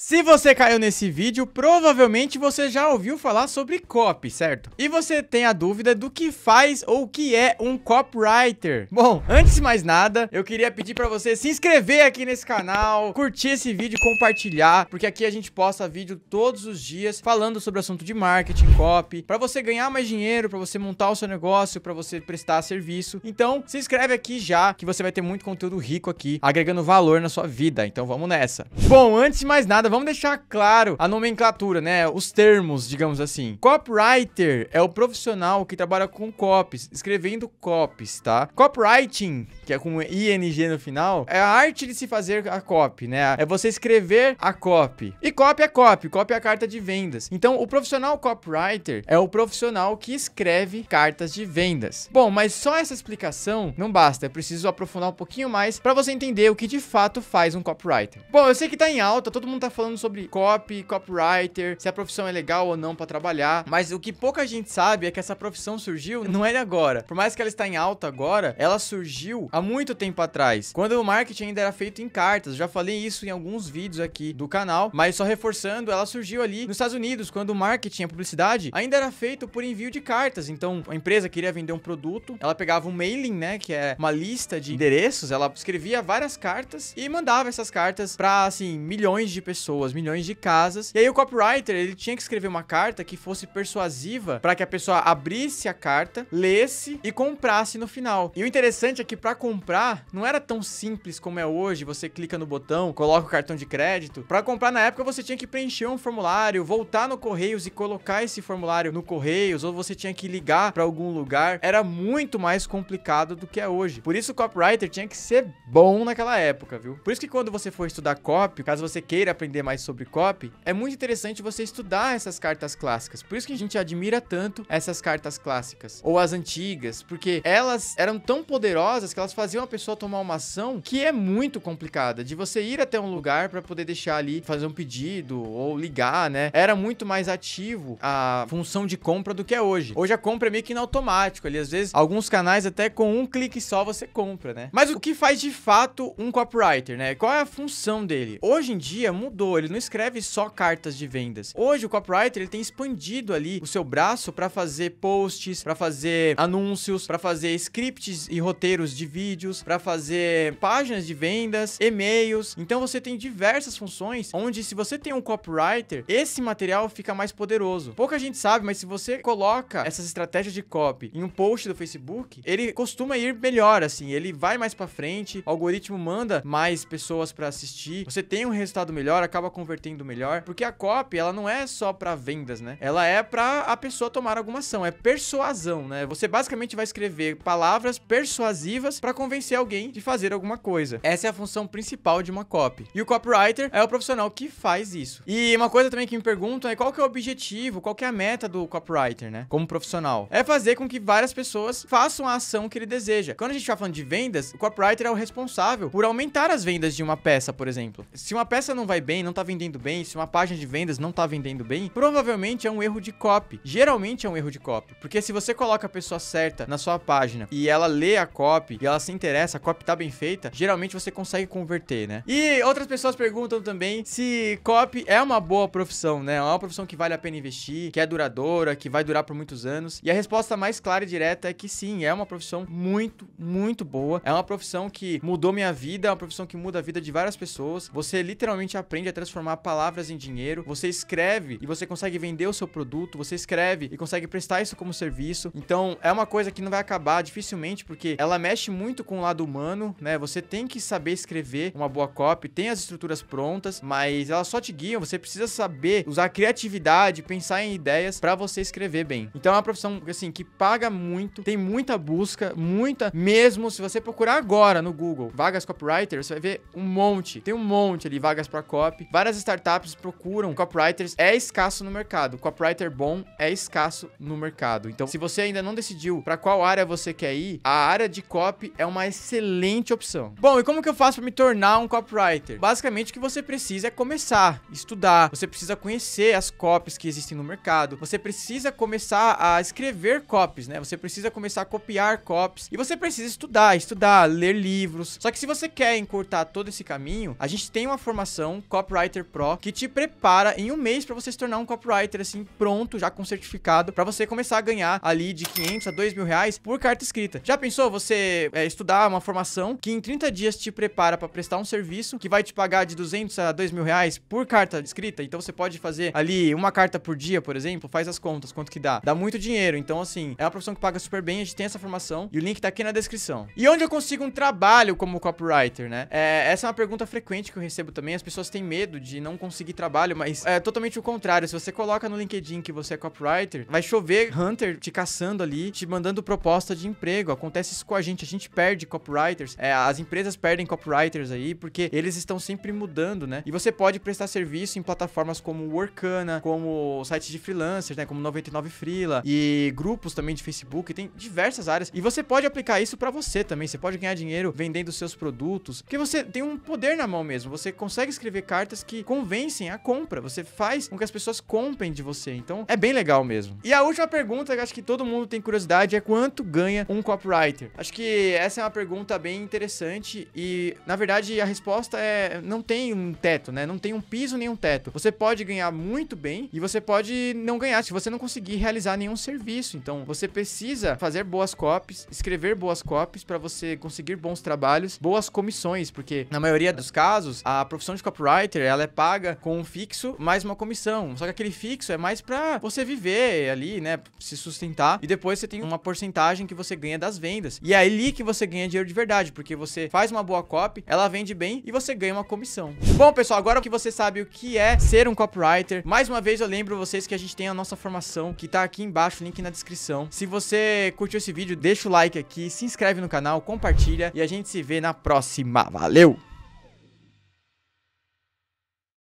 Se você caiu nesse vídeo, provavelmente você já ouviu falar sobre copy, certo? E você tem a dúvida do que faz ou o que é um copywriter. Bom, antes de mais nada, eu queria pedir pra você se inscrever aqui nesse canal, curtir esse vídeo, compartilhar, porque aqui a gente posta vídeo todos os dias falando sobre o assunto de marketing, copy, pra você ganhar mais dinheiro, pra você montar o seu negócio, pra você prestar serviço. Então, se inscreve aqui já, que você vai ter muito conteúdo rico aqui, agregando valor na sua vida. Então, vamos nessa. Bom, antes de mais nada, vamos deixar claro a nomenclatura, né? Os termos, digamos assim. Copywriter é o profissional que trabalha com copies, escrevendo copies, tá? Copywriting, que é com ING no final, é a arte de se fazer a copy, né? É você escrever a copy. E copy é a carta de vendas. Então, o profissional copywriter é o profissional que escreve cartas de vendas. Bom, mas só essa explicação não basta. É preciso aprofundar um pouquinho mais para você entender o que de fato faz um copywriter. Bom, eu sei que tá em alta, todo mundo tá falando sobre copywriter, se a profissão é legal ou não pra trabalhar, mas o que pouca gente sabe é que essa profissão surgiu não é de agora. Por mais que ela está em alta agora, ela surgiu há muito tempo atrás, quando o marketing ainda era feito em cartas. Já falei isso em alguns vídeos aqui do canal, mas só reforçando, ela surgiu ali nos Estados Unidos, quando o marketing, a publicidade, ainda era feito por envio de cartas. Então, a empresa queria vender um produto, ela pegava um mailing, né, que é uma lista de endereços, ela escrevia várias cartas e mandava essas cartas pra, assim, milhões de pessoas, milhões de casas. E aí o copywriter, ele tinha que escrever uma carta que fosse persuasiva para que a pessoa abrisse a carta, lesse e comprasse no final. E o interessante é que para comprar não era tão simples como é hoje. Você clica no botão, coloca o cartão de crédito. Para comprar na época você tinha que preencher um formulário, voltar no Correios e colocar esse formulário no Correios, ou você tinha que ligar para algum lugar. Era muito mais complicado do que é hoje. Por isso o copywriter tinha que ser bom naquela época, viu? Por isso que quando você for estudar copy, caso você queira aprender mais sobre copy, é muito interessante você estudar essas cartas clássicas. Por isso que a gente admira tanto essas cartas clássicas ou as antigas, porque elas eram tão poderosas que elas faziam a pessoa tomar uma ação que é muito complicada, de você ir até um lugar para poder deixar ali, fazer um pedido ou ligar, né? Era muito mais ativo a função de compra do que é hoje. Hoje a compra é meio que no automático ali, às vezes alguns canais até com um clique só você compra, né? Mas o que faz de fato um copywriter, né? Qual é a função dele? Hoje em dia mudou. Ele não escreve só cartas de vendas. Hoje o copywriter, ele tem expandido ali o seu braço para fazer posts, para fazer anúncios, para fazer scripts e roteiros de vídeos, para fazer páginas de vendas, e-mails. Então você tem diversas funções onde, se você tem um copywriter, esse material fica mais poderoso. Pouca gente sabe, mas se você coloca essas estratégias de copy em um post do Facebook, ele costuma ir melhor, assim, ele vai mais para frente, o algoritmo manda mais pessoas para assistir, você tem um resultado melhor, acaba convertendo melhor, porque a copy, ela não é só para vendas, né? Ela é para a pessoa tomar alguma ação, é persuasão, né? Você basicamente vai escrever palavras persuasivas para convencer alguém de fazer alguma coisa. Essa é a função principal de uma copy. E o copywriter é o profissional que faz isso. E uma coisa também que me perguntam é qual que é o objetivo, qual que é a meta do copywriter, né? Como profissional. É fazer com que várias pessoas façam a ação que ele deseja. Quando a gente tá falando de vendas, o copywriter é o responsável por aumentar as vendas de uma peça, por exemplo. Se uma peça não vai bem, não tá vendendo bem, se uma página de vendas não tá vendendo bem, provavelmente é um erro de copy. Geralmente é um erro de copy, porque se você coloca a pessoa certa na sua página e ela lê a copy e ela se interessa, a copy tá bem feita, geralmente você consegue converter, né? E outras pessoas perguntam também se copy é uma boa profissão, né? É uma profissão que vale a pena investir, que é duradoura, que vai durar por muitos anos. E a resposta mais clara e direta é que sim, é uma profissão muito, muito boa. É uma profissão que mudou minha vida, é uma profissão que muda a vida de várias pessoas. Você literalmente aprende a transformar palavras em dinheiro, você escreve e você consegue vender o seu produto, você escreve e consegue prestar isso como serviço. Então, é uma coisa que não vai acabar dificilmente, porque ela mexe muito com o lado humano, né? Você tem que saber escrever uma boa copy, tem as estruturas prontas, mas elas só te guiam, você precisa saber usar a criatividade, pensar em ideias para você escrever bem. Então, é uma profissão, assim, que paga muito, tem muita busca, muita mesmo. Se você procurar agora no Google, vagas copywriter, você vai ver um monte, tem um monte ali, vagas para copy. Várias startups procuram copywriters, é escasso no mercado. Copywriter bom é escasso no mercado. Então, se você ainda não decidiu para qual área você quer ir, a área de copy é uma excelente opção. Bom, e como que eu faço para me tornar um copywriter? Basicamente, o que você precisa é começar, estudar, você precisa conhecer as copies que existem no mercado, você precisa começar a escrever copies, né? Você precisa começar a copiar copies e você precisa estudar, ler livros. Só que se você quer encurtar todo esse caminho, a gente tem uma formação copywriting Copywriter Pro, que te prepara em um mês para você se tornar um copywriter, assim, pronto, já com certificado, para você começar a ganhar ali de 500 a 2 mil reais por carta escrita. Já pensou você estudar uma formação que em 30 dias te prepara para prestar um serviço que vai te pagar de 200 a 2 mil reais por carta escrita? Então você pode fazer ali uma carta por dia, por exemplo, faz as contas, quanto que dá? Dá muito dinheiro. Então, assim, é uma profissão que paga super bem, a gente tem essa formação e o link tá aqui na descrição. E onde eu consigo um trabalho como copywriter, né? Essa é uma pergunta frequente que eu recebo também, as pessoas têm medo de não conseguir trabalho, mas é totalmente o contrário. Se você coloca no LinkedIn que você é copywriter, vai chover hunter te caçando ali, te mandando proposta de emprego. Acontece isso com a gente perde copywriters, as empresas perdem copywriters aí, porque eles estão sempre mudando, né? E você pode prestar serviço em plataformas como Workana, como sites de freelancers, né, como 99 Freela e grupos também de Facebook, tem diversas áreas. E você pode aplicar isso pra você também, você pode ganhar dinheiro vendendo seus produtos, porque você tem um poder na mão mesmo, você consegue escrever cartas que convencem a compra, você faz com que as pessoas comprem de você, então é bem legal mesmo. E a última pergunta, que acho que todo mundo tem curiosidade, é quanto ganha um copywriter? Acho que essa é uma pergunta bem interessante e, na verdade, a resposta é não tem um teto, né? Não tem um piso nem um teto. Você pode ganhar muito bem e você pode não ganhar se você não conseguir realizar nenhum serviço. Então, você precisa fazer boas copies, escrever boas copies para você conseguir bons trabalhos, boas comissões, porque na maioria dos casos, a profissão de copywriter, ela é paga com um fixo mais uma comissão. Só que aquele fixo é mais para você viver ali, né? Se sustentar. E depois você tem uma porcentagem que você ganha das vendas. E é ali que você ganha dinheiro de verdade, porque você faz uma boa copy, ela vende bem e você ganha uma comissão. Bom, pessoal, agora que você sabe o que é ser um copywriter, mais uma vez eu lembro vocês que a gente tem a nossa formação que tá aqui embaixo, link na descrição. Se você curtiu esse vídeo, deixa o like aqui, se inscreve no canal, compartilha e a gente se vê na próxima. Valeu!